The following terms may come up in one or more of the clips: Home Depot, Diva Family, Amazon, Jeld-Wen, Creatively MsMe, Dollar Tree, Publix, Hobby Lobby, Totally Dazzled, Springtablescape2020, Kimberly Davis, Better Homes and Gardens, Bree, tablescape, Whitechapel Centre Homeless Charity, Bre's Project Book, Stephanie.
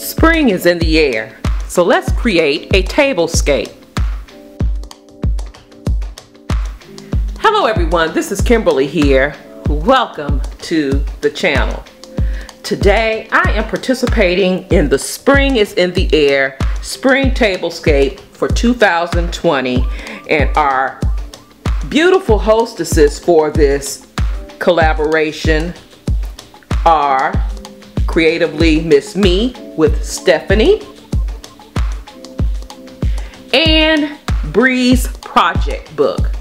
Spring is in the air, so let's create a tablescape. Hello everyone, this is Kimberly here. Welcome to the channel. Today I am participating in the Spring is in the Air Spring Tablescape for 2020, and our beautiful hostesses for this collaboration are Creatively Miss Me with Stephanie and Bree's project book.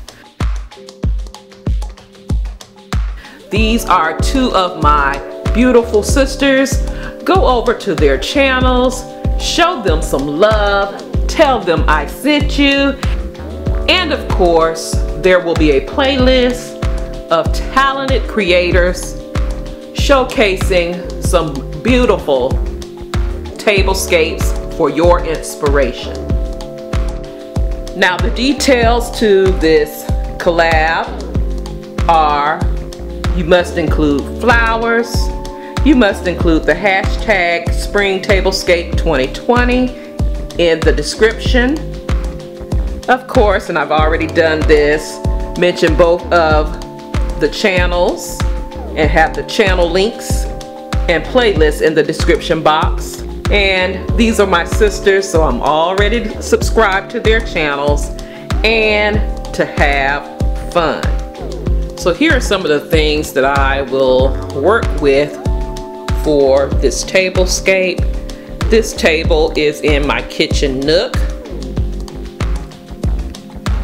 These are two of my beautiful sisters. Go over to their channels, show them some love, tell them I sent you, and of course there will be a playlist of talented creators showcasing some beautiful tablescapes for your inspiration. Now the details to this collab are: you must include flowers, you must include the hashtag Spring Tablescape 2020 in the description, of course, and I've already done this, mention both of the channels and have the channel links and playlists in the description box. And these are my sisters, so I'm already subscribed to their channels. And to have fun. So here are some of the things that I will work with for this tablescape. This table is in my kitchen nook.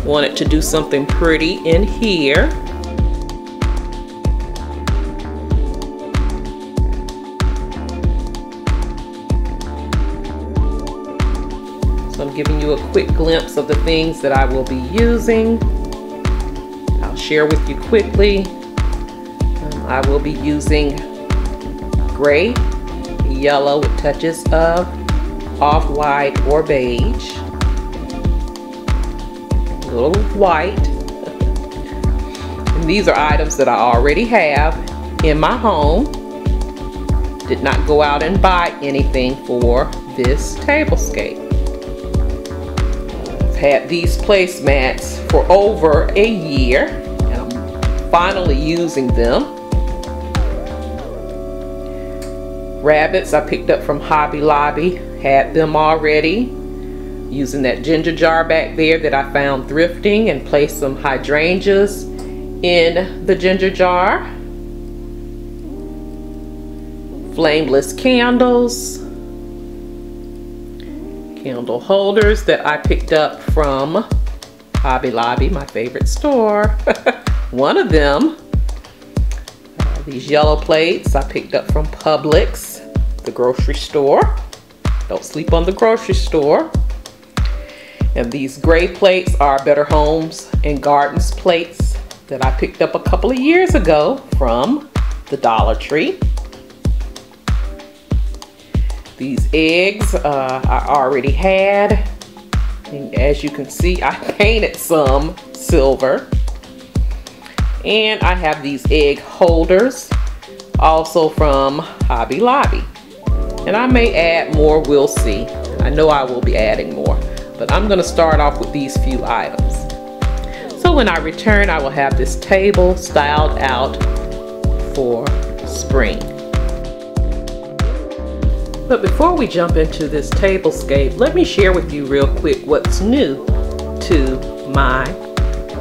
Wanted to do something pretty in here. Giving you a quick glimpse of the things that I will be using. I'll share with you quickly. I will be using gray, yellow with touches of off-white or beige, a little white. And these are items that I already have in my home. Did not go out and buy anything for this tablescape. Had these placemats for over a year and I'm finally using them. Rabbits I picked up from Hobby Lobby, had them already. Using that ginger jar back there that I found thrifting, and placed some hydrangeas in the ginger jar. Flameless candles. Candle holders that I picked up from Hobby Lobby, my favorite store. One of them. These yellow plates I picked up from Publix, the grocery store. Don't sleep on the grocery store. And these gray plates are Better Homes and Gardens plates that I picked up a couple of years ago from the Dollar Tree. These eggs I already had, and as you can see I painted some silver. And I have these egg holders also from Hobby Lobby, and I may add more, we'll see. I know I will be adding more, but I'm going to start off with these few items. So when I return I will have this table styled out for spring. But before we jump into this tablescape, let me share with you real quick what's new to my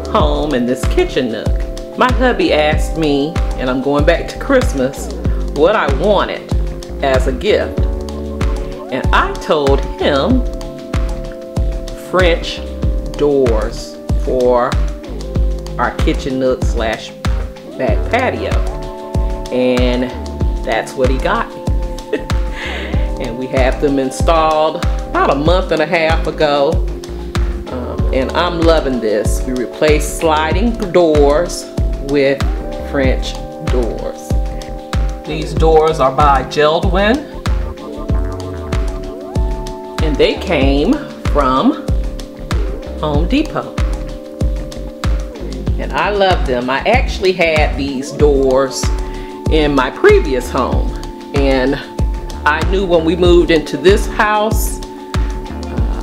home in this kitchen nook. My hubby asked me, and I'm going back to Christmas, what I wanted as a gift. And I told him French doors for our kitchen nook / back patio. And that's what he got me. And we have them installed about a month and a half ago, and I'm loving this. We replaced sliding doors with French doors. These doors are by Jeld-Wen, and they came from Home Depot, and I love them. I actually had these doors in my previous home, and I knew when we moved into this house,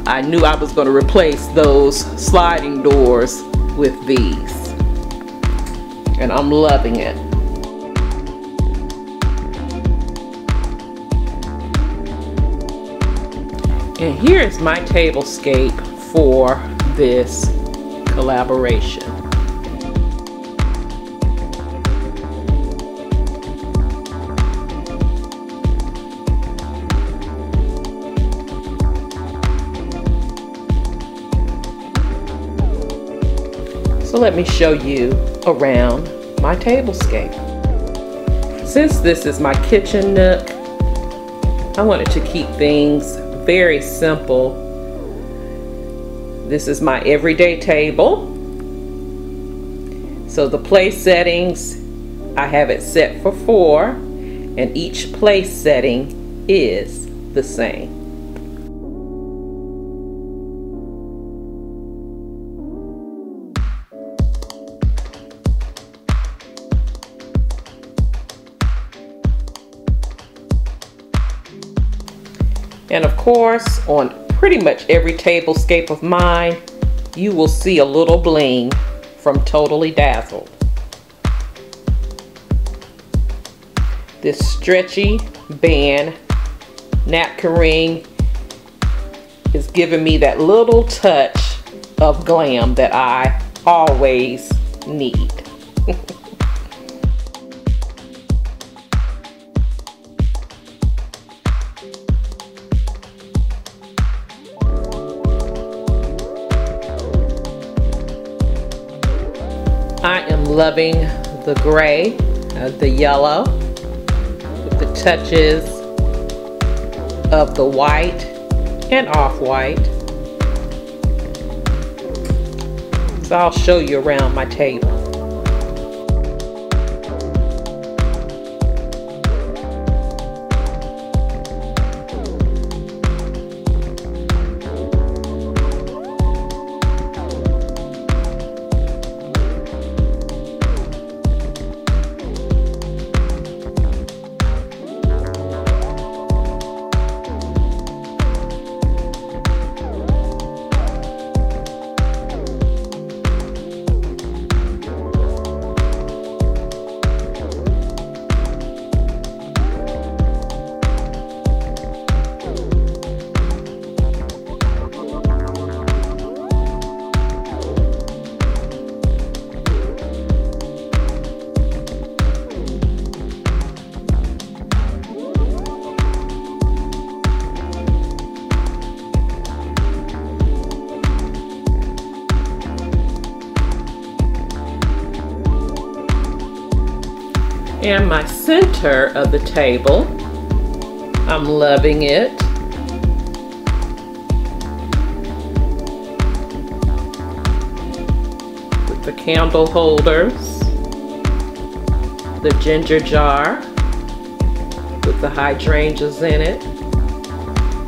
I knew I was going to replace those sliding doors with these, and I'm loving it. And here is my table scape for this collaboration. So let me show you around my table scape. Since this is my kitchen nook, I wanted to keep things very simple. This is my everyday table. So the place settings, I have it set for 4, and each place setting is the same. And of course, on pretty much every table scape of mine, you will see a little bling from Totally Dazzled. This stretchy band napkin ring is giving me that little touch of glam that I always need. I am loving the gray, the yellow, with the touches of the white and off-white. So I'll show you around my table. And my center of the table, I'm loving it. With the candle holders, the ginger jar with the hydrangeas in it,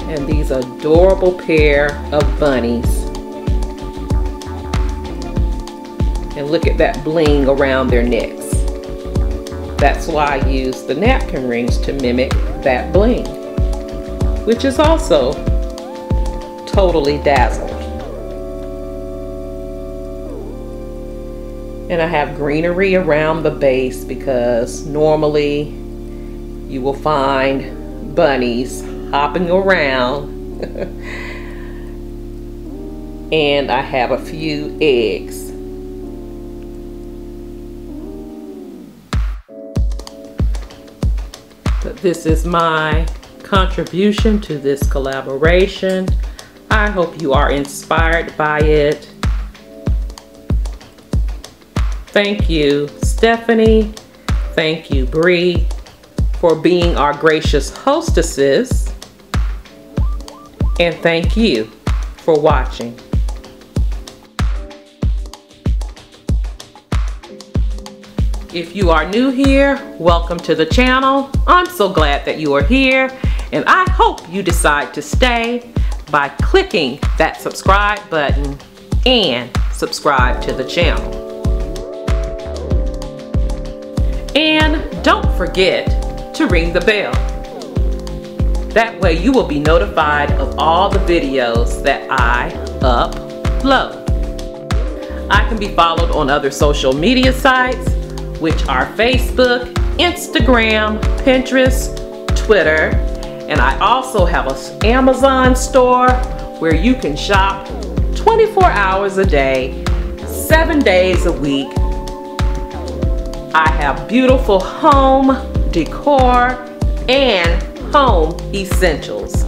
and these adorable pair of bunnies. And look at that bling around their necks. That's why I use the napkin rings to mimic that bling, which is also Totally Dazzled. And I have greenery around the base because normally you will find bunnies hopping around. And I have a few eggs. This is my contribution to this collaboration. I hope you are inspired by it. Thank you, Stephanie. Thank you, Bree, for being our gracious hostesses. And thank you for watching. If you are new here, welcome to the channel. I'm so glad that you are here, and I hope you decide to stay by clicking that subscribe button and subscribe to the channel. And don't forget to ring the bell. That way you will be notified of all the videos that I upload. I can be followed on other social media sites, which are Facebook, Instagram, Pinterest, Twitter, and I also have an Amazon store where you can shop 24 hours a day, 7 days a week. I have beautiful home decor and home essentials.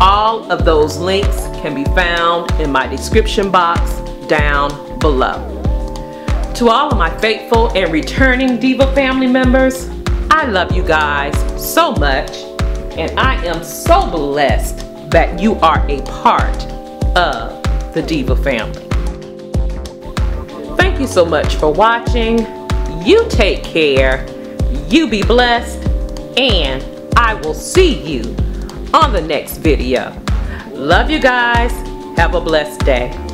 All of those links can be found in my description box down below. To all of my faithful and returning Diva family members, I love you guys so much, and I am so blessed that you are a part of the Diva family. Thank you so much for watching. You take care, you be blessed, and I will see you on the next video. Love you guys. Have a blessed day.